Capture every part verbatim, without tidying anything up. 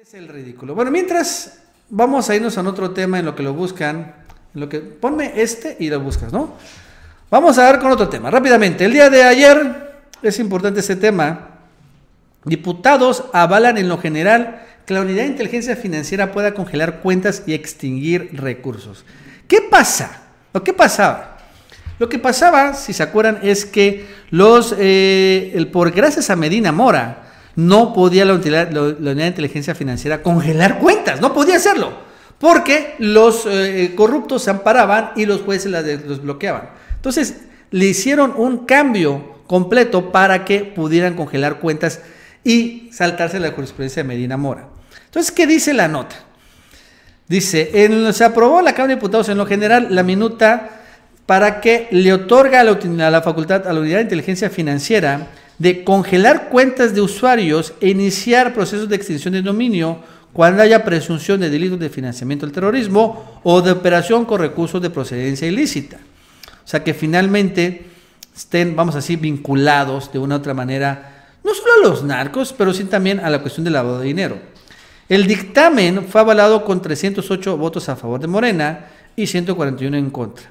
Es el ridículo. Bueno, mientras vamos a irnos a otro tema en lo que lo buscan, en lo que ponme este y lo buscas, ¿no? Vamos a ver con otro tema, rápidamente. El día de ayer, es importante este tema, diputados avalan en lo general que la Unidad de Inteligencia Financiera pueda congelar cuentas y extinguir recursos. ¿Qué pasa? ¿O qué pasaba? Lo que pasaba, si se acuerdan, es que los, eh, el, por gracias a Medina Mora, no podía la, utilidad, la, la Unidad de Inteligencia Financiera congelar cuentas, no podía hacerlo, porque los eh, corruptos se amparaban y los jueces las de, los bloqueaban. Entonces, le hicieron un cambio completo para que pudieran congelar cuentas y saltarse la jurisprudencia de Medina Mora. Entonces, ¿qué dice la nota? Dice, en, se aprobó en la Cámara de Diputados en lo general la minuta para que le otorga a la, a la facultad, a la Unidad de Inteligencia Financiera, de congelar cuentas de usuarios e iniciar procesos de extinción de dominio cuando haya presunción de delitos de financiamiento al terrorismo o de operación con recursos de procedencia ilícita. O sea, que finalmente estén, vamos así, vinculados de una u otra manera, no solo a los narcos, pero sí también a la cuestión del lavado de dinero. El dictamen fue avalado con trescientos ocho votos a favor de Morena y ciento cuarenta y uno en contra.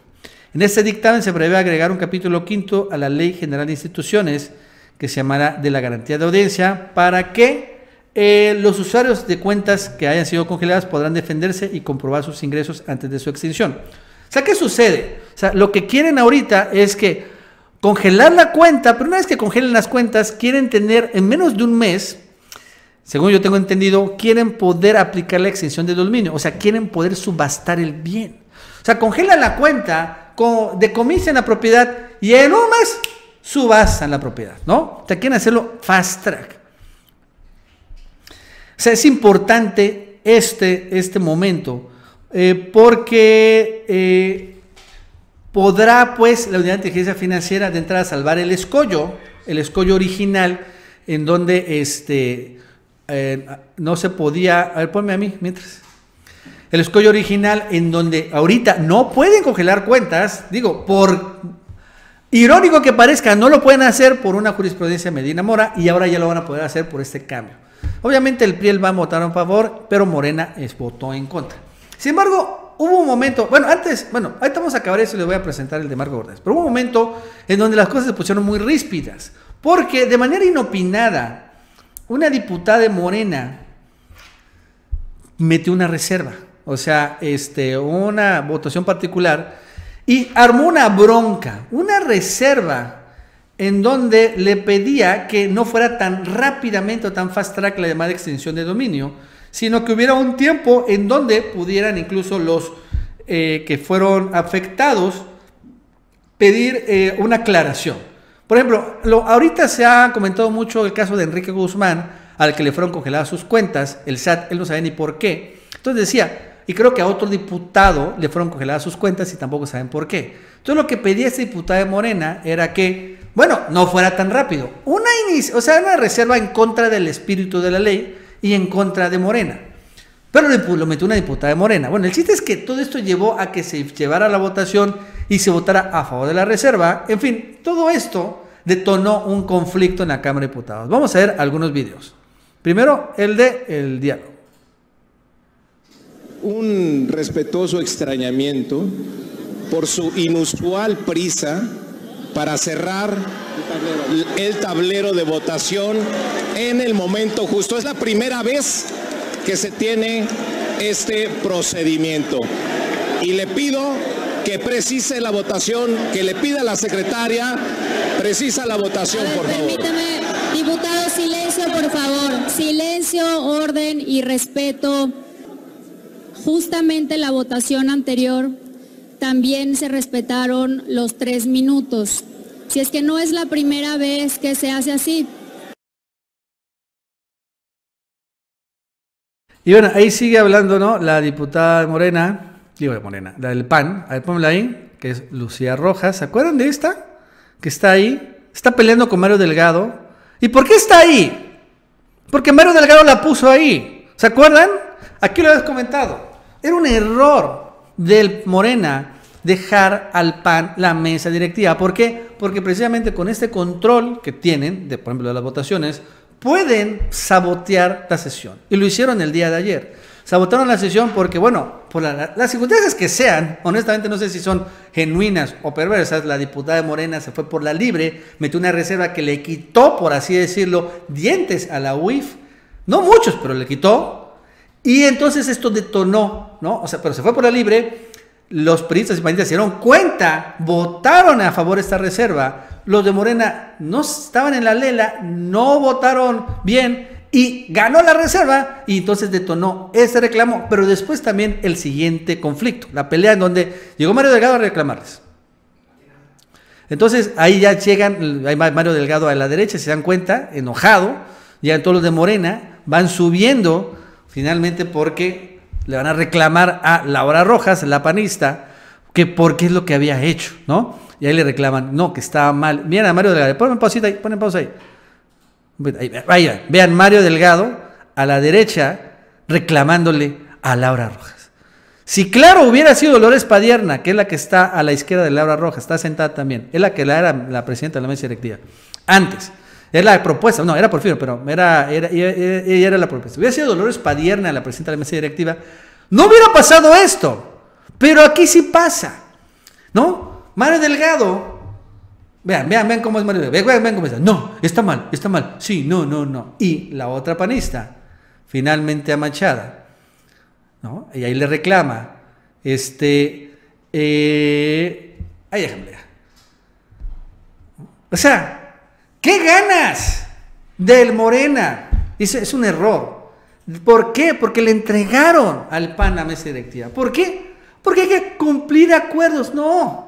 En este dictamen se prevé agregar un capítulo quinto a la Ley General de Instituciones que se llamará de la garantía de audiencia para que eh, los usuarios de cuentas que hayan sido congeladas podrán defenderse y comprobar sus ingresos antes de su extinción. O sea, ¿qué sucede? O sea, lo que quieren ahorita es que congelar la cuenta, pero una vez que congelen las cuentas, quieren tener en menos de un mes, según yo tengo entendido, quieren poder aplicar la extinción de dominio, o sea, quieren poder subastar el bien. O sea, congelan la cuenta, decomisen la propiedad y en un mes subastan la propiedad, ¿no? O sea, quieren hacerlo fast track. O sea, es importante este, este momento eh, porque eh, podrá, pues, la Unidad de Inteligencia Financiera de entrada salvar el escollo, el escollo original en donde este eh, no se podía... A ver, ponme a mí mientras... El escollo original en donde ahorita no pueden congelar cuentas, digo, por irónico que parezca, no lo pueden hacer por una jurisprudencia de Medina Mora y ahora ya lo van a poder hacer por este cambio. Obviamente el P R I va a votar a favor, pero Morena votó en contra. Sin embargo, hubo un momento, bueno, antes, bueno, ahorita vamos a acabar eso y les voy a presentar el de Marco Gordes, pero hubo un momento en donde las cosas se pusieron muy ríspidas, porque de manera inopinada, una diputada de Morena metió una reserva. O sea, este, una votación particular y armó una bronca, una reserva en donde le pedía que no fuera tan rápidamente o tan fast track la llamada extinción de dominio, sino que hubiera un tiempo en donde pudieran incluso los eh, que fueron afectados pedir eh, una aclaración. Por ejemplo, lo, ahorita se ha comentado mucho el caso de Enrique Guzmán, al que le fueron congeladas sus cuentas, el S A T, él no sabe ni por qué. Entonces decía... Y creo que a otro diputado le fueron congeladas sus cuentas y tampoco saben por qué. Entonces lo que pedía este diputado de Morena era que, bueno, no fuera tan rápido. Una inicio, o sea, una reserva en contra del espíritu de la ley y en contra de Morena. Pero lo metió una diputada de Morena. Bueno, el chiste es que todo esto llevó a que se llevara la votación y se votara a favor de la reserva. En fin, todo esto detonó un conflicto en la Cámara de Diputados. Vamos a ver algunos videos. Primero, el de el diálogo. Un respetuoso extrañamiento por su inusual prisa para cerrar el tablero. el tablero de votación en el momento justo. Es la primera vez que se tiene este procedimiento. Y le pido que precise la votación, que le pida a la secretaria, precisa la votación, ver, por permítame, favor. Diputado, silencio, por favor. Silencio, orden y respeto. Justamente la votación anterior también se respetaron los tres minutos. Si es que no es la primera vez que se hace así. Y bueno, ahí sigue hablando, ¿no? La diputada de Morena, digo de Morena, la del P A N, a ver, ponla ahí, que es Lucía Rojas. ¿Se acuerdan de esta? Que está ahí, está peleando con Mario Delgado. ¿Y por qué está ahí? Porque Mario Delgado la puso ahí. ¿Se acuerdan? Aquí lo habías comentado. Era un error del Morena dejar al P A N la mesa directiva. ¿Por qué? Porque precisamente con este control que tienen, de, por ejemplo, de las votaciones, pueden sabotear la sesión. Y lo hicieron el día de ayer. Sabotaron la sesión porque, bueno, por la, las circunstancias que sean, honestamente no sé si son genuinas o perversas, la diputada de Morena se fue por la libre, metió una reserva que le quitó, por así decirlo, dientes a la U I F. No muchos, pero le quitó. Y entonces esto detonó, ¿no? O sea, pero se fue por la libre. Los periodistas y panistas se dieron cuenta, votaron a favor de esta reserva. Los de Morena no estaban en la lela, no votaron bien y ganó la reserva, y entonces detonó ese reclamo, pero después también el siguiente conflicto, la pelea en donde llegó Mario Delgado a reclamarles. Entonces ahí ya llegan, hay Mario Delgado a la derecha, se dan cuenta, enojado, ya todos los de Morena van subiendo finalmente porque le van a reclamar a Laura Rojas, la panista, que por qué es lo que había hecho, ¿no? Y ahí le reclaman, no, que estaba mal. Miren a Mario Delgado, ponen pausita ahí, ponen pausa ahí. Ahí, ahí, ahí. Vean Mario Delgado a la derecha reclamándole a Laura Rojas. Si claro hubiera sido Dolores Padierna, que es la que está a la izquierda de Laura Rojas, está sentada también, es la que era la presidenta de la mesa directiva. Antes, era la propuesta, no, era Porfirio, pero era, era, ella, ella era la propuesta. Hubiera sido Dolores Padierna la presidenta de la mesa directiva, no hubiera pasado esto, pero aquí sí pasa, ¿no? Mario Delgado, vean, vean, vean cómo es Mario Delgado, vean, vean cómo está, no, está mal, está mal, sí, no, no, no. Y la otra panista, finalmente amachada, ¿no? Y ahí le reclama, este, eh, ahí déjame ver. O sea, ¿qué ganas del Morena? Eso es un error. ¿Por qué? Porque le entregaron al P A N la mesa directiva. ¿Por qué? Porque hay que cumplir acuerdos. No.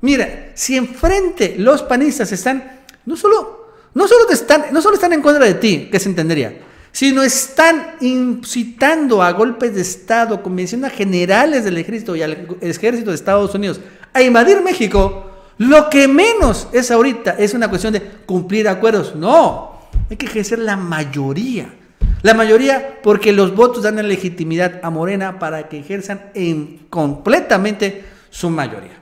Mira, si enfrente los panistas están, no solo, no solo están, no solo están en contra de ti, que se entendería, sino están incitando a golpes de Estado, convenciendo a generales del ejército y al ejército de Estados Unidos a invadir México. Lo que menos es ahorita es una cuestión de cumplir acuerdos. No, hay que ejercer la mayoría. La mayoría porque los votos dan la legitimidad a Morena para que ejerzan en completamente su mayoría.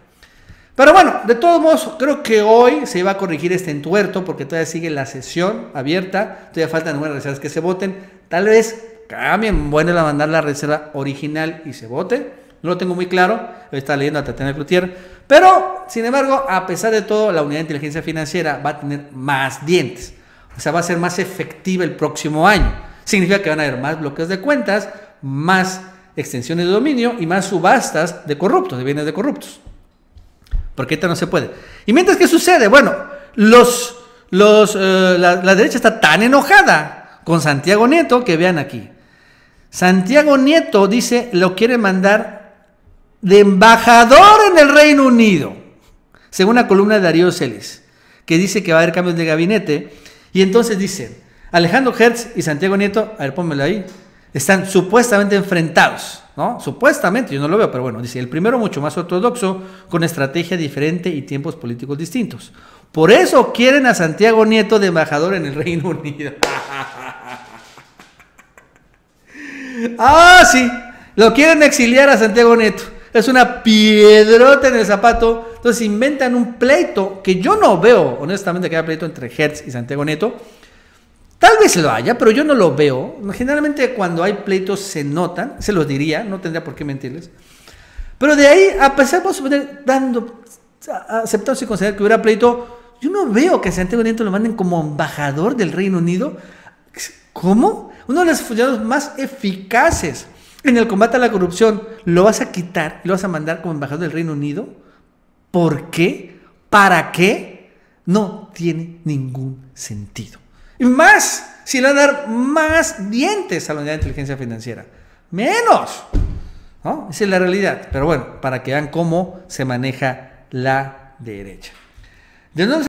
Pero bueno, de todos modos, creo que hoy se va a corregir este entuerto porque todavía sigue la sesión abierta. Todavía faltan algunas reservas que se voten. Tal vez cambien, vuelven a mandar la reserva original y se vote. No lo tengo muy claro, está leyendo a Tatiana Cloutier, pero sin embargo, a pesar de todo, la Unidad de Inteligencia Financiera va a tener más dientes, o sea, va a ser más efectiva el próximo año. Significa que van a haber más bloqueos de cuentas, más extensiones de dominio y más subastas de corruptos, de bienes de corruptos, porque ahorita no se puede. Y mientras, ¿qué sucede? Bueno, los, los, eh, la, la derecha está tan enojada con Santiago Nieto que vean aquí. Santiago Nieto dice, lo quiere mandar de embajador en el Reino Unido, según la columna de Darío Selis, que dice que va a haber cambios de gabinete. Y entonces dicen, Alejandro Hertz y Santiago Nieto, a ver, pónmelo ahí, están supuestamente enfrentados, ¿no? Supuestamente, yo no lo veo, pero bueno, dice, el primero mucho más ortodoxo, con estrategia diferente y tiempos políticos distintos. Por eso quieren a Santiago Nieto de embajador en el Reino Unido. Ah, sí, lo quieren exiliar a Santiago Nieto. Es una piedrota en el zapato. Entonces inventan un pleito que yo no veo, honestamente, que haya pleito entre Hertz y Santiago Nieto. Tal vez lo haya, pero yo no lo veo. Generalmente cuando hay pleitos se notan, se los diría, no tendría por qué mentirles. Pero de ahí, a pesar de dando, aceptando y considerar que hubiera pleito, yo no veo que Santiago Nieto lo manden como embajador del Reino Unido. ¿Cómo? Uno de los funcionarios más eficaces en el combate a la corrupción, ¿lo vas a quitar y lo vas a mandar como embajador del Reino Unido? ¿Por qué? ¿Para qué? No tiene ningún sentido. Y más, si le van a dar más dientes a la Unidad de Inteligencia Financiera. Menos, ¿no? Esa es la realidad. Pero bueno, para que vean cómo se maneja la derecha. De